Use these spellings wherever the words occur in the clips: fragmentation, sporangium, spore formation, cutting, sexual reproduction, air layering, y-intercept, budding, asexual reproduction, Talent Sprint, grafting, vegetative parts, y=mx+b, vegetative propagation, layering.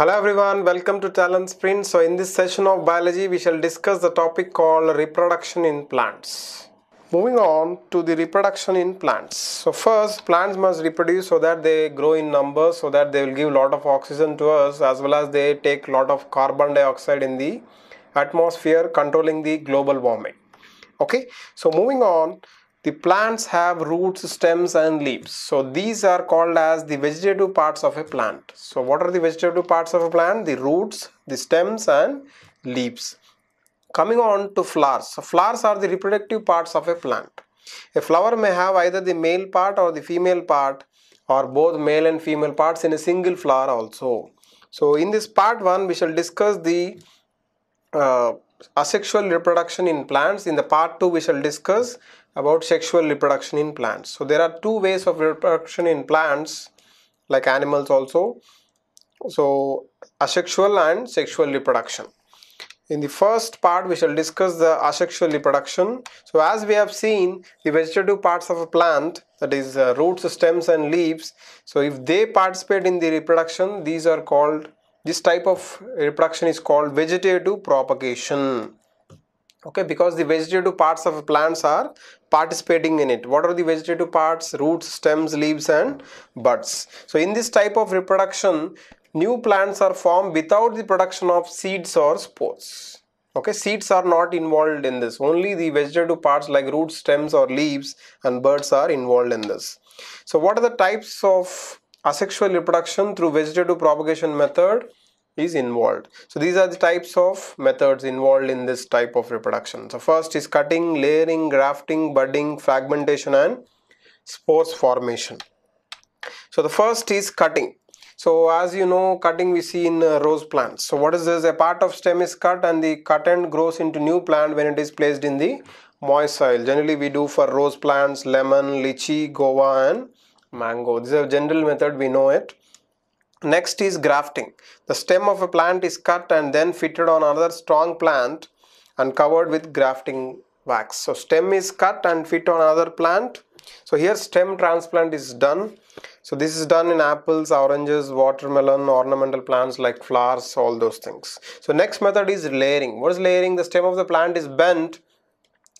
Hello everyone, welcome to Talent Sprint. So in this session of biology, we shall discuss the topic called reproduction in plants. Moving on to the reproduction in plants. So first, plants must reproduce so that they grow in numbers, so that they will give lot of oxygen to us, as well as they take lot of carbon dioxide in the atmosphere, controlling the global warming. Okay, so moving on. The plants have roots, stems and leaves. So these are called as the vegetative parts of a plant. So what are the vegetative parts of a plant? The roots, the stems and leaves. Coming on to flowers. So flowers are the reproductive parts of a plant. A flower may have either the male part or the female part, or both male and female parts in a single flower also. So in this part 1, we shall discuss the asexual reproduction in plants. In the part 2, we shall discuss about sexual reproduction in plants. So there are two ways of reproduction in plants, like animals also. So asexual and sexual reproduction. In the first part, we shall discuss the asexual reproduction. So as we have seen, the vegetative parts of a plant, that is roots, stems and leaves, so if they participate in the reproduction, these are called, this type of reproduction is called vegetative propagation. Okay, because the vegetative parts of plants are participating in it. What are the vegetative parts? Roots, stems, leaves and buds. So in this type of reproduction, new plants are formed without the production of seeds or spores. Okay, seeds are not involved in this. Only the vegetative parts like roots, stems or leaves and buds are involved in this. So what are the types of asexual reproduction through vegetative propagation method is involved? So these are the types of methods involved in this type of reproduction. So first is cutting, layering, grafting, budding, fragmentation and spore formation. So the first is cutting. So as you know, cutting we see in rose plants. So what is this? A part of stem is cut and the cut end grows into new plant when it is placed in the moist soil. Generally we do for rose plants, lemon, lychee, guava and mango. This is a general method, we know it. Next is grafting. The stem of a plant is cut and then fitted on another strong plant and covered with grafting wax. So stem is cut and fit on another plant. So here stem transplant is done. So this is done in apples, oranges, watermelon, ornamental plants like flowers, all those things. So next method is layering. What is layering? The stem of the plant is bent.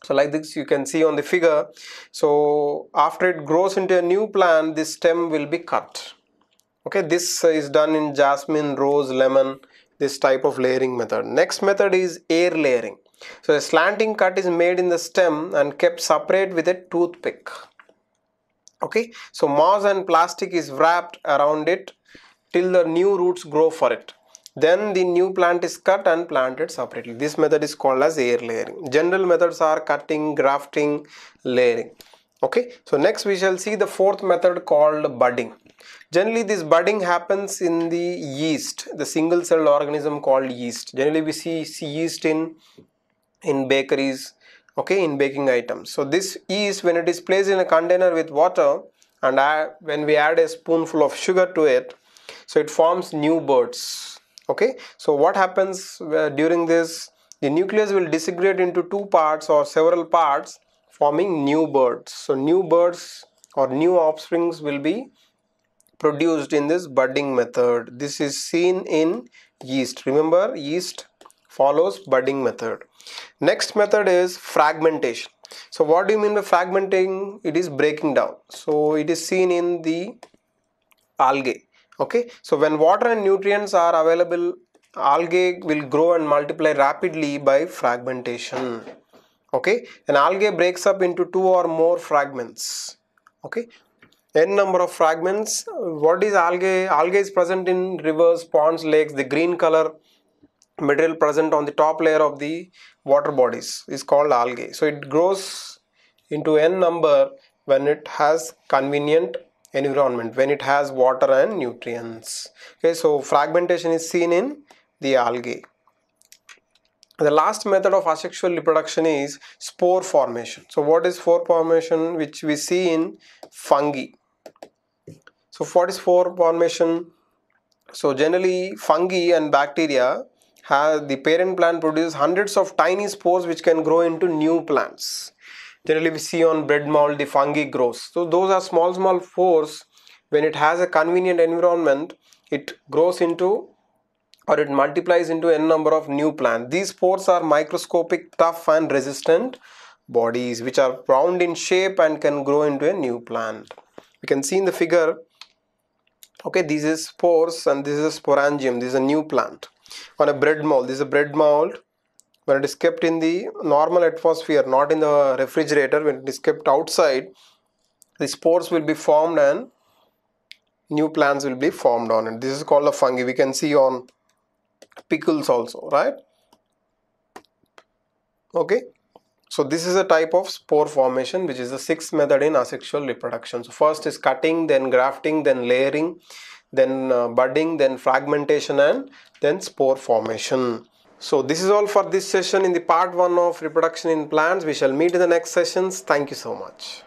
So like this you can see on the figure. So after it grows into a new plant, this stem will be cut. Okay, this is done in jasmine, rose, lemon, this type of layering method. Next method is air layering. So a slanting cut is made in the stem and kept separate with a toothpick. Okay, so moss and plastic is wrapped around it till the new roots grow for it. Then the new plant is cut and planted separately. This method is called as air layering. General methods are cutting, grafting, layering. Okay, so next we shall see the fourth method called budding. Generally this budding happens in the yeast, the single celled organism called yeast. Generally we see yeast in bakeries, okay, in baking items. So this yeast, when it is placed in a container with water and when we add a spoonful of sugar to it, so it forms new buds. Okay, so what happens during this? The nucleus will disintegrate into two parts or several parts, forming new buds. So new buds or new offsprings will be produced in this budding method. This is seen in yeast. Remember, yeast follows budding method. Next method is fragmentation. So what do you mean by fragmenting? It is breaking down. So it is seen in the algae. Okay, so when water and nutrients are available, algae will grow and multiply rapidly by fragmentation. Okay, an algae breaks up into two or more fragments. Okay, n number of fragments. What is algae? Algae is present in rivers, ponds, lakes. The green color material present on the top layer of the water bodies is called algae. So it grows into n number when it has convenient environment, when it has water and nutrients. Okay, so fragmentation is seen in the algae. The last method of asexual reproduction is spore formation. So what is spore formation, which we see in fungi? So what is spore formation? So generally fungi and bacteria have the parent plant produces hundreds of tiny spores which can grow into new plants. Generally we see on bread mold the fungi grows. So those are small spores. When it has a convenient environment, it grows into or it multiplies into n number of new plants. These spores are microscopic, tough and resistant bodies which are round in shape and can grow into a new plant. We can see in the figure, okay, this is spores and this is a sporangium, this is a new plant on a bread mold. This is a bread mold. When it is kept in the normal atmosphere, not in the refrigerator, when it is kept outside, the spores will be formed and new plants will be formed on it. This is called a fungi. We can see on pickles also, right? Okay, so this is a type of spore formation, which is the sixth method in asexual reproduction. So first is cutting, then grafting, then layering, then budding, then fragmentation, and then spore formation. So this is all for this session in the part 1 of reproduction in plants. We shall meet in the next sessions. Thank you so much.